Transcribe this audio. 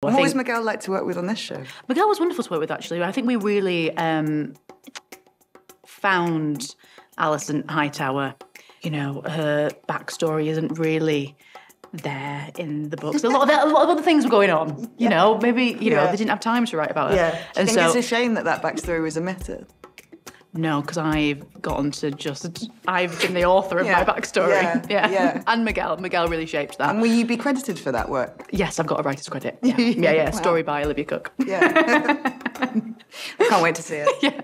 What was Miguel like to work with on this show? Miguel was wonderful to work with, actually. I think we really found Alison Hightower. You know, her backstory isn't really there in the books. A lot of other things were going on, you know. Maybe, you know, they didn't have time to write about her. Yeah. And so, it's a shame that that backstory was omitted. No, because I've gotten to just... I've been the author of my backstory. Yeah. And Miguel. Miguel really shaped that. And will you be credited for that work? Yes, I've got a writer's credit. Yeah. Story by Olivia Cook. Yeah. I can't wait to see it. Yeah.